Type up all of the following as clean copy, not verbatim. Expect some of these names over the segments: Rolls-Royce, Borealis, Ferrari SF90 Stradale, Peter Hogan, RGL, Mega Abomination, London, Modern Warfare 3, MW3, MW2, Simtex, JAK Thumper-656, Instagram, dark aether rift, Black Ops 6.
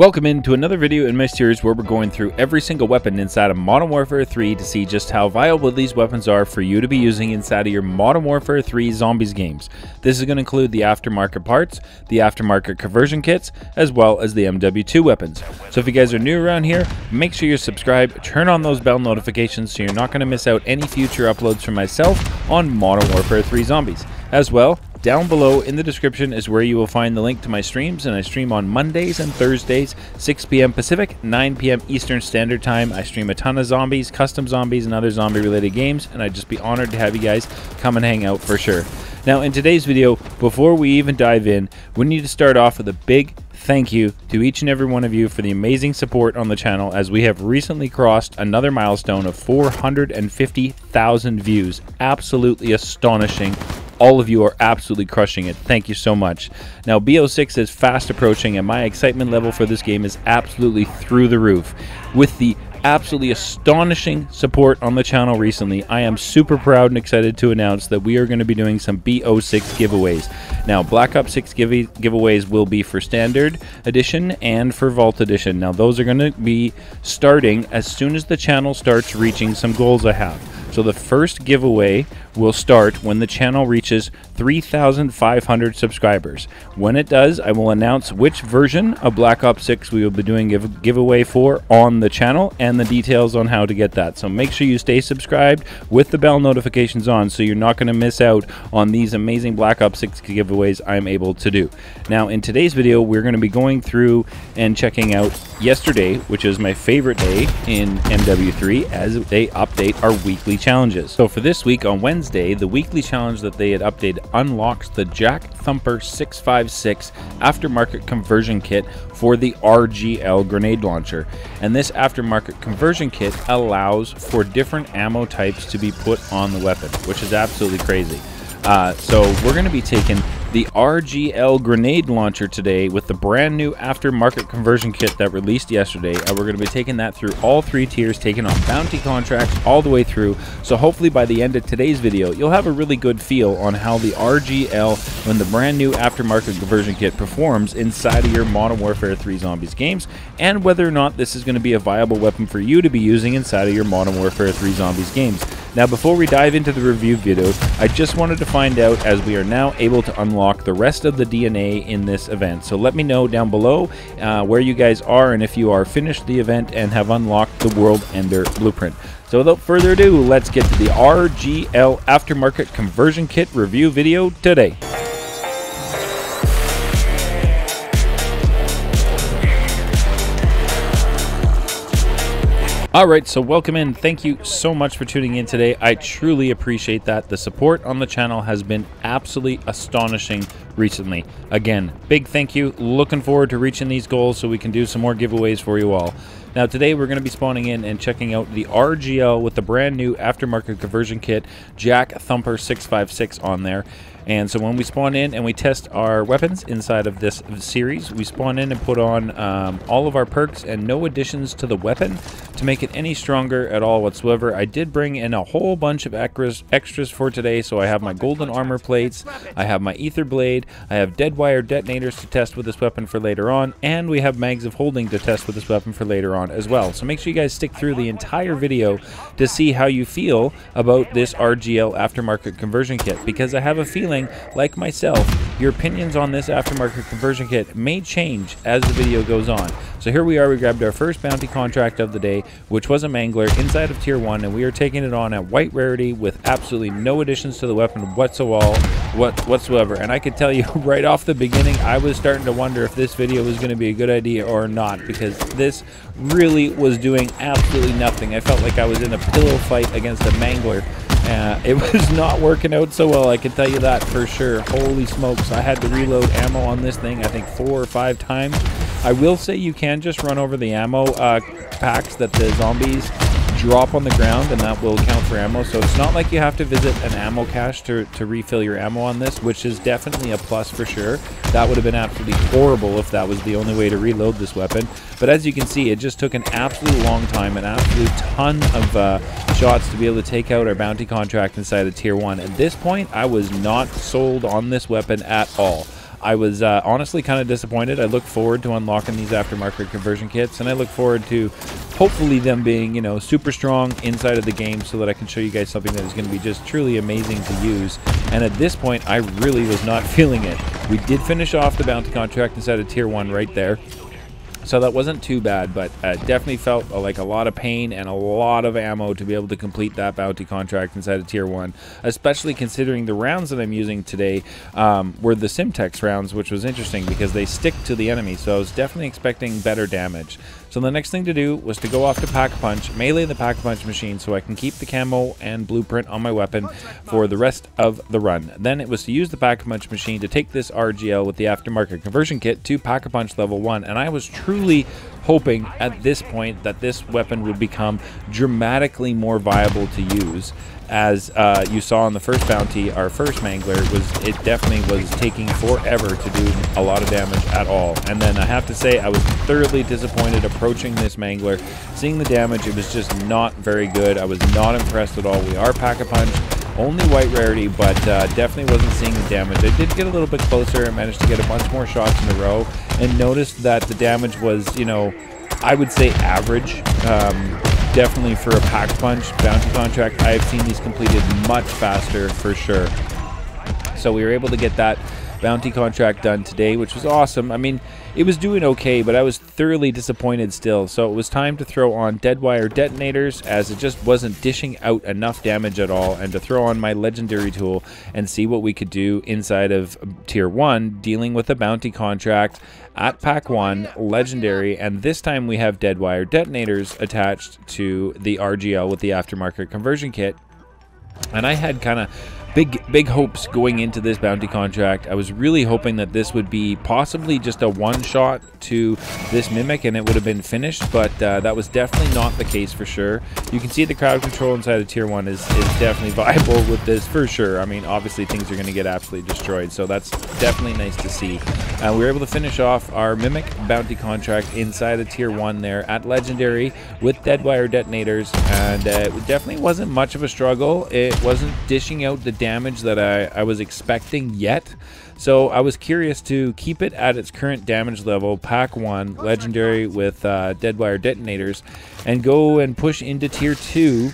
Welcome into another video in my series where we're going through every single weapon inside of Modern Warfare 3 to see just how viable these weapons are for you to be using inside of your Modern Warfare 3 Zombies games. This is going to include the aftermarket parts, the aftermarket conversion kits, as well as the MW2 weapons. So if you guys are new around here, make sure you're subscribed, turn on those bell notifications so you're not going to miss out any future uploads from myself on Modern Warfare 3 Zombies. As well, down below in the description is where you will find the link to my streams, and I stream on Mondays and Thursdays, 6 p.m. Pacific, 9 p.m. Eastern Standard Time. I stream a ton of zombies, custom zombies, and other zombie-related games, and I'd just be honored to have you guys come and hang out for sure. Now, in today's video, before we even dive in, we need to start off with a big thank you to each and every one of you for the amazing support on the channel, as we have recently crossed another milestone of 450,000 views. Absolutely astonishing. All of you are absolutely crushing it. Thank you so much. Now, BO6 is fast approaching, and my excitement level for this game is absolutely through the roof. With the absolutely astonishing support on the channel recently, I am super proud and excited to announce that we are going to be doing some BO6 giveaways. Now, Black Ops 6 giveaways will be for Standard Edition and for Vault Edition. Now, those are going to be starting as soon as the channel starts reaching some goals I have. So the first giveaway will start when the channel reaches 3,500 subscribers. When it does, I will announce which version of Black Ops 6 we will be doing a giveaway for on the channel and the details on how to get that. So make sure you stay subscribed with the bell notifications on so you're not going to miss out on these amazing Black Ops 6 giveaways I'm able to do. Now, in today's video, we're going to be going through and checking out yesterday, which is my favorite day in MW3, as they update our weekly challenges. So for this week, on Wednesday, the weekly challenge that they had updated unlocks the JAK Thumper-656 aftermarket conversion kit for the RGL grenade launcher. And this aftermarket conversion kit allows for different ammo types to be put on the weapon, which is absolutely crazy. So we're going to be taking the RGL grenade launcher today with the brand new aftermarket conversion kit that released yesterday, and we're going to be taking that through all three tiers, taking on bounty contracts all the way through. So hopefully by the end of today's video, you'll have a really good feel on how the RGL, when the brand new aftermarket conversion kit, performs inside of your Modern Warfare 3 Zombies games, and whether or not this is going to be a viable weapon for you to be using inside of your Modern Warfare 3 Zombies games. Now, before we dive into the review video, I just wanted to find out, as we are now able to unlock the rest of the DNA in this event. So let me know down below where you guys are and if you are finished the event and have unlocked the World Ender Blueprint. So without further ado, let's get to the RGL Aftermarket Conversion Kit review video today. Alright, so welcome in. Thank you so much for tuning in today. I truly appreciate that. The support on the channel has been absolutely astonishing recently. Again, big thank you. Looking forward to reaching these goals so we can do some more giveaways for you all. Now, today we're going to be spawning in and checking out the RGL with the brand new aftermarket conversion kit, JAK Thumper-656 on there. And so when we spawn in and we test our weapons inside of this series, we spawn in and put on all of our perks and no additions to the weapon to make it any stronger at all whatsoever. I did bring in a whole bunch of extras for today, so I have my golden armor plates, I have my ether blade, I have dead wire detonators to test with this weapon for later on, and we have mags of holding to test with this weapon for later on as well. So make sure you guys stick through the entire video to see how you feel about this RGL aftermarket conversion kit, because I have a feeling, like myself, your opinions on this aftermarket conversion kit may change as the video goes on. So here we are, we grabbed our first bounty contract of the day, which was a mangler inside of tier 1, and we are taking it on at white rarity with absolutely no additions to the weapon whatsoever. And I could tell you right off the beginning, I was starting to wonder if this video was going to be a good idea or not, because this really was doing absolutely nothing. I felt like I was in a pillow fight against a mangler. It was not working out so well, I can tell you that for sure. Holy smokes, I had to reload ammo on this thing, I think 4 or 5 times. I will say you can just run over the ammo packs that the zombies drop on the ground, and that will count for ammo. So it's not like you have to visit an ammo cache to refill your ammo on this, which is definitely a plus for sure. That would have been absolutely horrible if that was the only way to reload this weapon. But as you can see, it just took an absolute long time, an absolute ton of shots to be able to take out our bounty contract inside of tier 1. At this point, I was not sold on this weapon at all. I was honestly kind of disappointed. I look forward to unlocking these aftermarket conversion kits, and I look forward to hopefully them being, you know, super strong inside of the game so that I can show you guys something that is going to be just truly amazing to use. And at this point, I really was not feeling it. We did finish off the bounty contract inside of Tier 1 right there, so that wasn't too bad, but definitely felt like a lot of pain and a lot of ammo to be able to complete that bounty contract inside of Tier 1, especially considering the rounds that I'm using today were the Simtex rounds, which was interesting because they stick to the enemy, so I was definitely expecting better damage. So the next thing to do was to go off to Pack-a-Punch, melee the Pack-a-Punch machine so I can keep the camo and blueprint on my weapon for the rest of the run. Then it was to use the Pack-a-Punch machine to take this RGL with the aftermarket conversion kit to Pack-a-Punch level 1, and I was truly hoping at this point that this weapon would become dramatically more viable to use. As you saw in the first bounty, our first mangler, it definitely was taking forever to do a lot of damage at all. And then I have to say I was thoroughly disappointed approaching this mangler, seeing the damage. It was just not very good. I was not impressed at all. We are Pack-a-Punch, only white rarity, but definitely wasn't seeing the damage. I did get a little bit closer and managed to get a bunch more shots in a row, and noticed that the damage was, you know, I would say average. Definitely for a Pack-a-Punch bounty contract, I've seen these completed much faster for sure. So we were able to get that bounty contract done today, which was awesome. I mean, it was doing okay, but I was thoroughly disappointed still. So it was time to throw on Deadwire detonators, as it just wasn't dishing out enough damage at all, and to throw on my legendary tool and see what we could do inside of Tier 1, dealing with a bounty contract at Pack 1, legendary, and this time we have Deadwire detonators attached to the RGL with the aftermarket conversion kit. And I had kind of big hopes going into this bounty contract. I was really hoping that this would be possibly just a one shot to this mimic and it would have been finished, but that was definitely not the case for sure. You can see the crowd control inside of Tier 1 is definitely viable with this for sure. I mean, obviously things are going to get absolutely destroyed, so that's definitely nice to see. We were able to finish off our mimic bounty contract inside of Tier 1 there at legendary with Deadwire detonators, and it definitely wasn't much of a struggle. It wasn't dishing out the damage that I was expecting yet, so I was curious to keep it at its current damage level, Pack 1 legendary with Deadwire detonators, and go and push into Tier 2.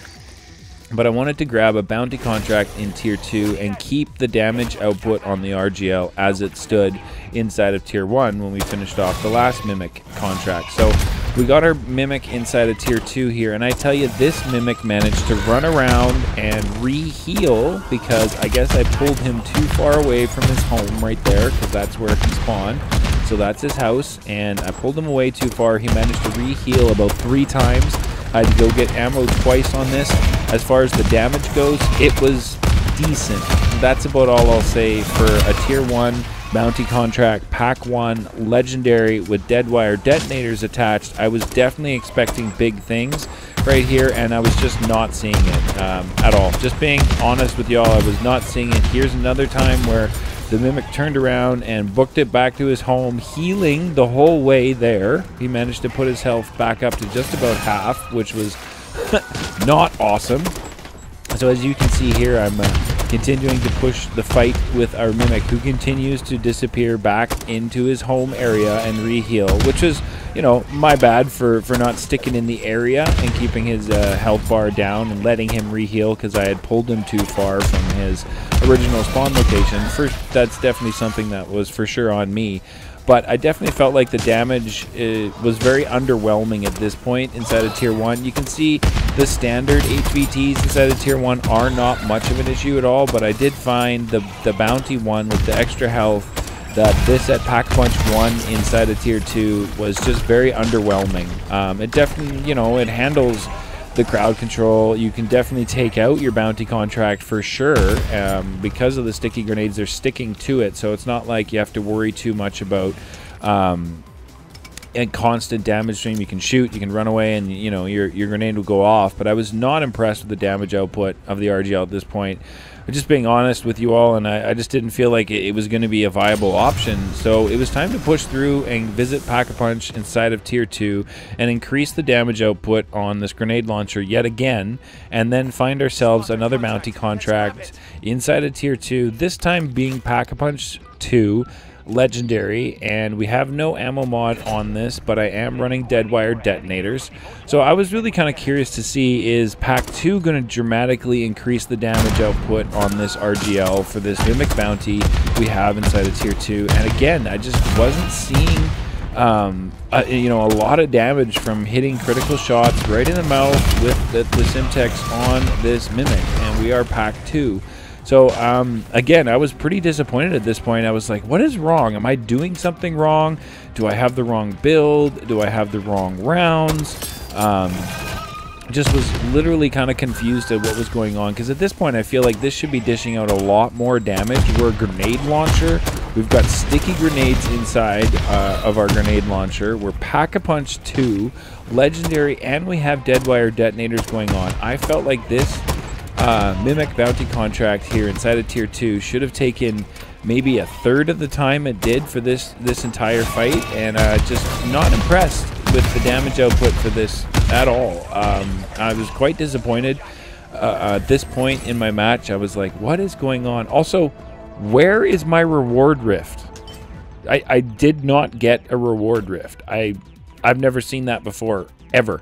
But I wanted to grab a bounty contract in Tier 2 and keep the damage output on the RGL as it stood inside of Tier 1 when we finished off the last mimic contract. So we got our mimic inside of Tier 2 here, and I tell you, this mimic managed to run around and re-heal because I guess I pulled him too far away from his home right there, because that's where he spawned. So that's his house, and I pulled him away too far. He managed to re-heal about 3 times. I had to go get ammo twice on this. As far as the damage goes, it was decent. That's about all I'll say for a Tier 1 bounty contract, Pack 1 legendary with Deadwire detonators attached. I was definitely expecting big things right here, and I was just not seeing it at all. Just being honest with y'all, I was not seeing it. Here's another time where the mimic turned around and booked it back to his home, healing the whole way there. He managed to put his health back up to just about half, which was not awesome. So as you can see here, I'm continuing to push the fight with our mimic, who continues to disappear back into his home area and re-heal, which is, you know, my bad for not sticking in the area and keeping his health bar down and letting him re-heal, because I had pulled him too far from his original spawn location. First, that's definitely something that was for sure on me. But I definitely felt like the damage was very underwhelming at this point inside of Tier 1. You can see the standard HVTs inside of Tier 1 are not much of an issue at all, but I did find the bounty one with the extra health, that this at Pack-a-Punch 1 inside of Tier 2 was just very underwhelming. It definitely, you know, it handles the crowd control. You can definitely take out your bounty contract for sure, because of the sticky grenades. They're sticking to it, so it's not like you have to worry too much about a constant damage stream. You can shoot, you can run away, and you know your grenade will go off. But I was not impressed with the damage output of the RGL at this point. I'm just being honest with you all, and I just didn't feel like it was going to be a viable option. So it was time to push through and visit Pack-a-Punch inside of Tier 2 and increase the damage output on this grenade launcher yet again, and then find ourselves another bounty contract inside of Tier 2, this time being Pack-a-Punch 2 legendary, and we have no ammo mod on this, but I am running dead wire detonators. So I was really kind of curious to see, is pack 2 going to dramatically increase the damage output on this RGL for this new bounty we have inside of tier 2? And again, I just wasn't seeing you know, a lot of damage from hitting critical shots right in the mouth with the Simtex on this Mimic, and we are pack 2. So again, I was pretty disappointed at this point. I was like, what is wrong? Am I doing something wrong? Do I have the wrong build? Do I have the wrong rounds? Just was literally kind of confused at what was going on, because at this point I feel like this should be dishing out a lot more damage. We're a grenade launcher. We've got sticky grenades inside of our grenade launcher. We're Pack-a-Punch 2, legendary, and we have dead wire detonators going on. I felt like this Mimic bounty contract here inside of tier 2 should have taken maybe a third of the time it did for this entire fight, and just not impressed with the damage output for this at all. I was quite disappointed at this point in my match. I was like, what is going on? Also, where is my reward rift? I did not get a reward rift. I've never seen that before, ever.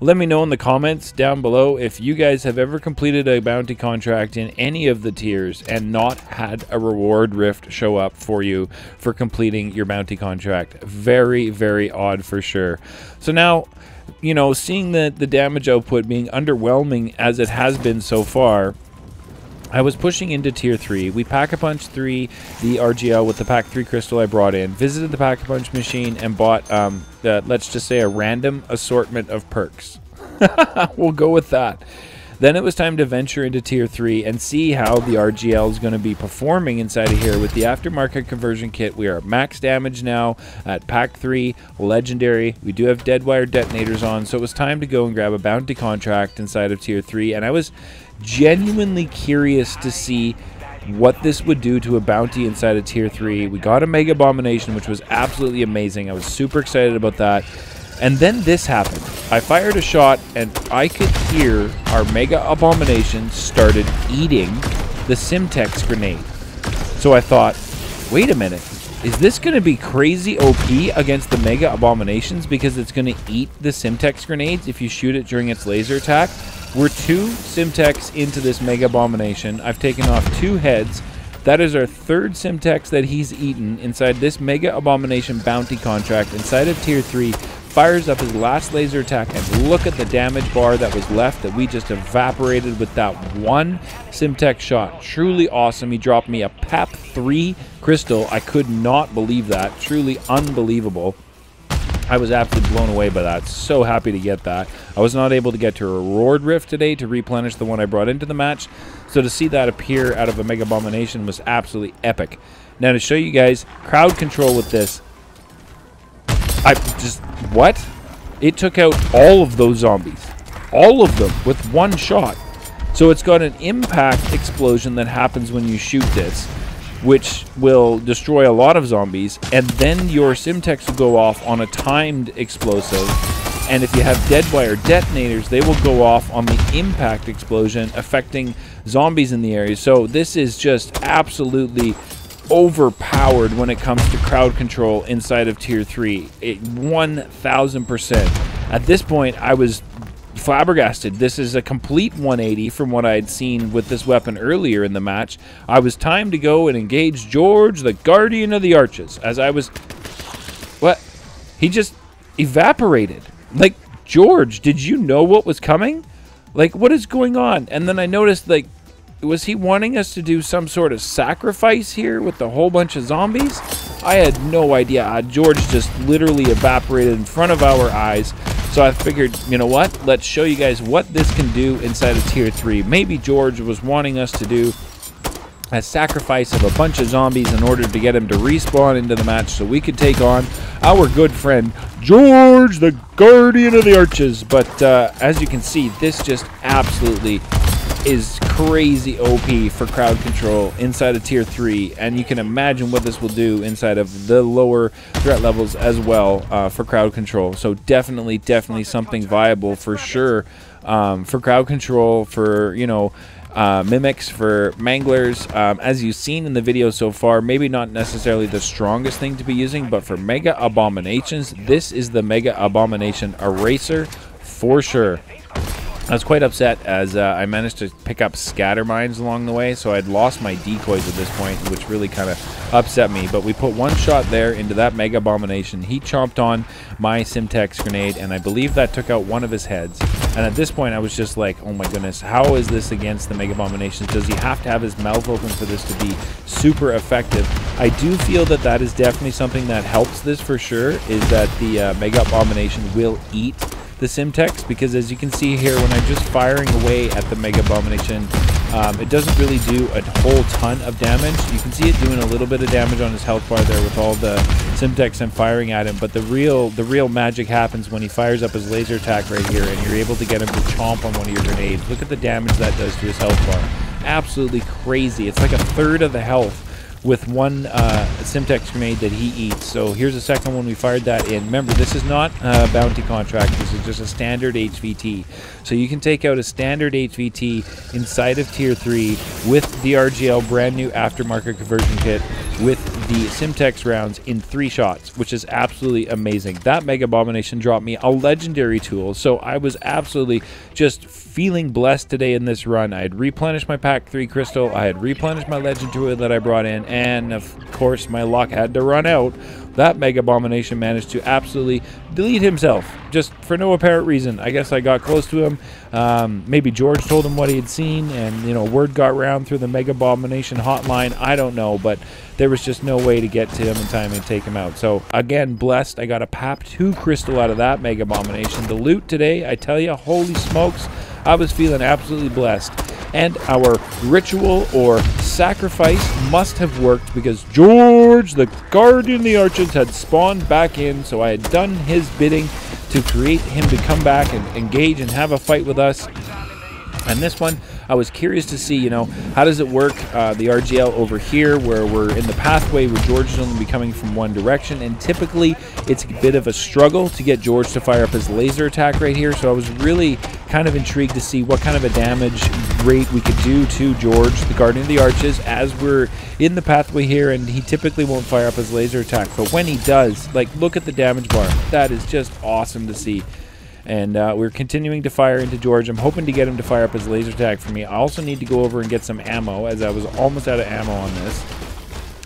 Let me know in the comments down below if you guys have ever completed a bounty contract in any of the tiers and not had a reward rift show up for you for completing your bounty contract. Very, very odd for sure. So now, you know, seeing the damage output being underwhelming as it has been so far, I was pushing into tier 3. We Pack-a-Punch 3, the RGL, with the pack 3 crystal I brought in, visited the Pack-a-Punch machine, and bought, let's just say, a random assortment of perks. We'll go with that. Then it was time to venture into tier 3 and see how the RGL is going to be performing inside of here with the aftermarket conversion kit. We are at max damage now at pack 3, legendary. We do have dead wire detonators on, so it was time to go and grab a bounty contract inside of tier 3, and I was genuinely curious to see what this would do to a bounty inside of tier 3. We got a Mega Abomination, which was absolutely amazing. I was super excited about that. And then this happened. I fired a shot, and I could hear our Mega Abomination started eating the Simtex grenade. So I thought, wait a minute, is this going to be crazy OP against the Mega Abominations because it's going to eat the Simtex grenades if you shoot it during its laser attack? We're 2 Simtex into this Mega Abomination. I've taken off 2 heads. That is our 3rd Simtex that he's eaten inside this Mega Abomination bounty contract inside of tier 3. Fires up his last laser attack, and look at the damage bar that was left that we just evaporated with that one Simtex shot. Truly awesome. He dropped me a Pap 3 crystal. I could not believe that. Truly unbelievable. I was absolutely blown away by that. So happy to get that. I was not able to get to a reward rift today to replenish the one I brought into the match, so to see that appear out of a Mega Abomination was absolutely epic. Now to show you guys crowd control with this, I just, what? It took out all of those zombies. All of them with one shot. So it's got an impact explosion that happens when you shoot this, which will destroy a lot of zombies, and then your Simtex will go off on a timed explosive, and if you have dead wire detonators, they will go off on the impact explosion, affecting zombies in the area. So this is just absolutely overpowered when it comes to crowd control inside of tier 3. 1000%. At this point, I was flabbergasted. This is a complete 180 from what I had seen with this weapon earlier in the match. I was time to go and engage George, the Guardian of the Arches, as I was... What? He just evaporated. Like, George, did you know what was coming? Like, what is going on? And then I noticed, like, was he wanting us to do some sort of sacrifice here with a whole bunch of zombies? I had no idea. George just literally evaporated in front of our eyes. So I figured, you know what? Let's show you guys what this can do inside of tier 3. Maybe George was wanting us to do a sacrifice of a bunch of zombies in order to get him to respawn into the match so we could take on our good friend George, the Guardian of the Arches. But as you can see, this just absolutely is crazy OP for crowd control inside of tier 3, and you can imagine what this will do inside of the lower threat levels as well for crowd control. So definitely something viable for sure for crowd control, for, you know, mimics for manglers. As you've seen in the video so far, maybe not necessarily the strongest thing to be using, but for mega abominations, this is the mega abomination eraser for sure. I was quite upset as I managed to pick up scatter mines along the way, so I'd lost my decoys at this point, which really kind of upset me. But we put one shot there into that mega abomination. He chomped on my Simtex grenade, and I believe that took out one of his heads. And at this point, I was just like, oh my goodness, how is this against the mega abominations? Does he have to have his mouth open for this to be super effective? I do feel that that is definitely something that helps this for sure, is that the mega abomination will eat the Simtex, because as you can see here, when I'm just firing away at the mega abomination, it doesn't really do a whole ton of damage. You can see it doing a little bit of damage on his health bar there with all the Simtex I'm firing at him, but the real magic happens when he fires up his laser attack right here and you're able to get him to chomp on one of your grenades. Look at the damage that does to his health bar. Absolutely crazy. It's like a third of the health with one Simtex grenade that he eats. So here's the second one we fired that in. Remember, this is not a bounty contract. This is just a standard HVT. So you can take out a standard HVT inside of Tier 3 with the RGL brand new aftermarket conversion kit with the Simtex rounds in 3 shots, which is absolutely amazing. That mega abomination dropped me a legendary tool, so I was absolutely just feeling blessed today in this run. I had replenished my pack 3 crystal, I had replenished my legend tool that I brought in, and of course my luck had to run out. That mega abomination managed to absolutely delete himself, just for no apparent reason. I guess I got close to him. Maybe George told him what he had seen, and you know, word got around through the mega abomination hotline. I don't know, but there was just no way to get to him in time and take him out. So again, blessed. I got a Pap 2 crystal out of that mega abomination. The loot today, I tell you, holy smokes, I was feeling absolutely blessed. And our ritual or sacrifice must have worked, because George, the guardian of the archons, had spawned back in, so I had done his bidding to create him to come back and engage and have a fight with us. And this one, I was curious to see, you know, how does it work, the RGL over here where we're in the pathway where George is only be coming from one direction, and typically it's a bit of a struggle to get George to fire up his laser attack right here. So I was really kind of intrigued to see what kind of a damage rate we could do to George, the guardian of the arches, as we're in the pathway here, and he typically won't fire up his laser attack, but when he does, like, look at the damage bar. That is just awesome to see. And we're continuing to fire into George. I'm hoping to get him to fire up his laser tag for me. I also need to go over and get some ammo, as I was almost out of ammo on this.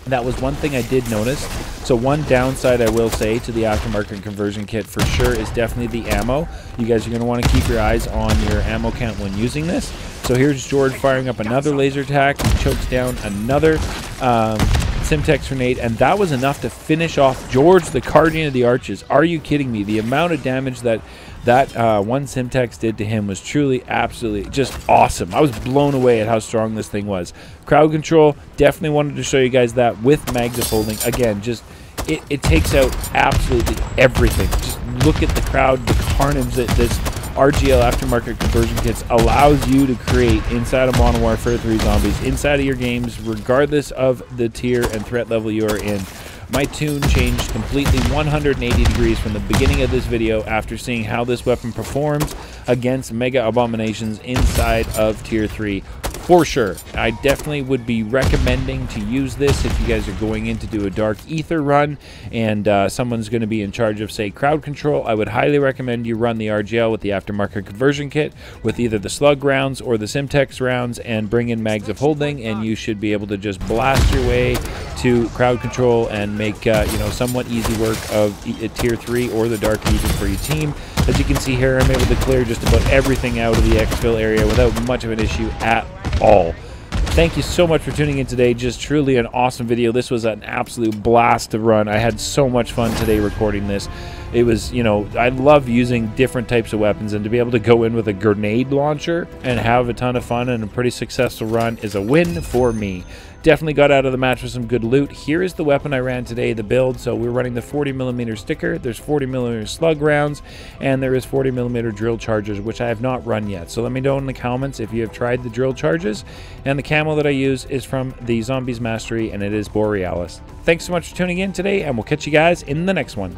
That was one thing I did notice. So one downside I will say to the aftermarket conversion kit for sure is definitely the ammo. You guys are going to want to keep your eyes on your ammo count when using this. So here's George firing up another laser tag. He chokes down another Simtex grenade, and that was enough to finish off George, the guardian of the arches. Are you kidding me? The amount of damage that one Simtex did to him was truly absolutely just awesome. I was blown away at how strong this thing was. Crowd control, definitely wanted to show you guys that with mags of holding. Again, just it takes out absolutely everything. Just look at the crowd, the carnage that this RGL aftermarket conversion kits allows you to create inside of Modern Warfare 3 Zombies, inside of your games, regardless of the tier and threat level you are in. My tune changed completely 180 degrees from the beginning of this video after seeing how this weapon performs against mega abominations inside of Tier 3 for sure. I definitely would be recommending to use this if you guys are going in to do a dark ether run and someone's going to be in charge of, say, crowd control. I would highly recommend you run the RGL with the aftermarket conversion kit with either the slug rounds or the Simtex rounds and bring in mags of holding, and you should be able to just blast your way to crowd control and make you know, somewhat easy work of Tier 3 or the dark ether for your team. As you can see here, I'm able to clear just about everything out of the exfil area without much of an issue at all. Thank you so much for tuning in today. Just truly an awesome video. This was an absolute blast to run. I had so much fun today recording this. It was, you know, I love using different types of weapons, and to be able to go in with a grenade launcher and have a ton of fun and a pretty successful run is a win for me. Definitely got out of the match with some good loot. Here is the weapon I ran today, the build. So we're running the 40mm sticker. There's 40mm slug rounds, and there is 40mm drill charges, which I have not run yet. So let me know in the comments if you have tried the drill charges. And the camo that I use is from the Zombies Mastery, and it is Borealis. Thanks so much for tuning in today, and we'll catch you guys in the next one.